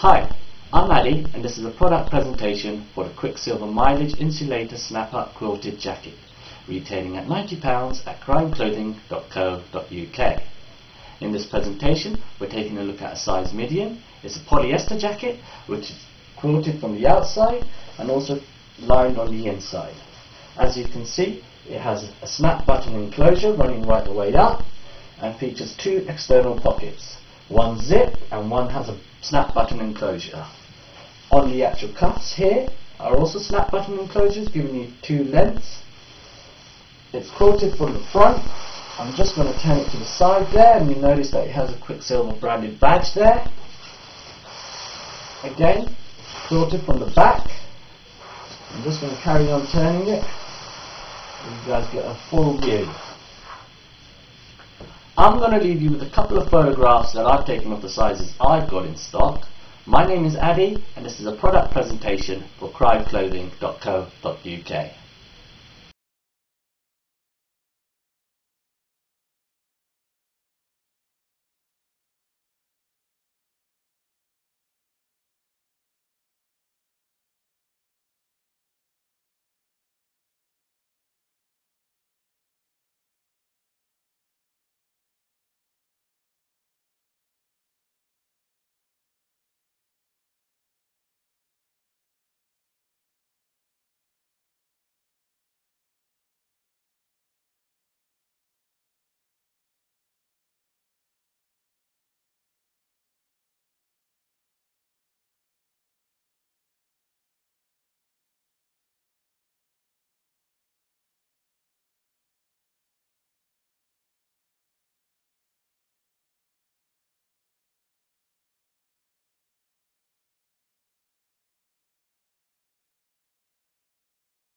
Hi, I'm Ali and this is a product presentation for the Quicksilver Mileage Insulator Snap-Up Quilted Jacket, retailing at £90 at crimeclothing.co.uk. In this presentation we're taking a look at a size medium. It's a polyester jacket which is quilted from the outside and also lined on the inside. As you can see, it has a snap button enclosure running right the way up and features two external pockets. One zip and one has a snap button enclosure. On the actual cuffs here are also snap button enclosures, giving you two lengths. It's quilted from the front. I'm just going to turn it to the side there, and you notice that it has a Quicksilver branded badge there. Again, quilted from the back. I'm just going to carry on turning it so you guys get a full view. I'm going to leave you with a couple of photographs that I've taken of the sizes I've got in stock. My name is Adi and this is a product presentation for crimeclothing.co.uk.